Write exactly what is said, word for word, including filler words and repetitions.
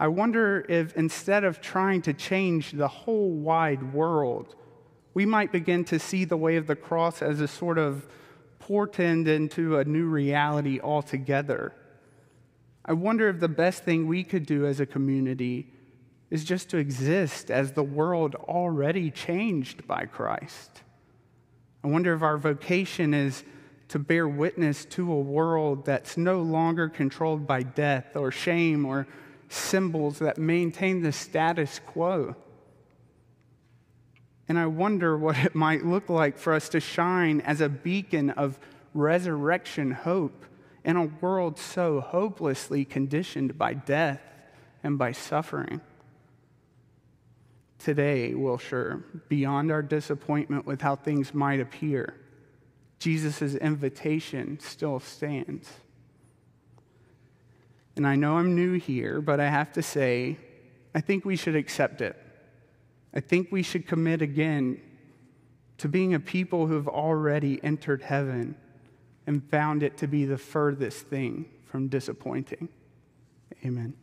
I wonder if instead of trying to change the whole wide world, we might begin to see the way of the cross as a sort of portend into a new reality altogether. I wonder if the best thing we could do as a community is just to exist as the world already changed by Christ. I wonder if our vocation is to bear witness to a world that's no longer controlled by death or shame or symbols that maintain the status quo. And I wonder what it might look like for us to shine as a beacon of resurrection hope in a world so hopelessly conditioned by death and by suffering. Today, Wilshire, beyond our disappointment with how things might appear, Jesus' invitation still stands. And I know I'm new here, but I have to say, I think we should accept it. I think we should commit again to being a people who have already entered heaven and found it to be the furthest thing from disappointing. Amen.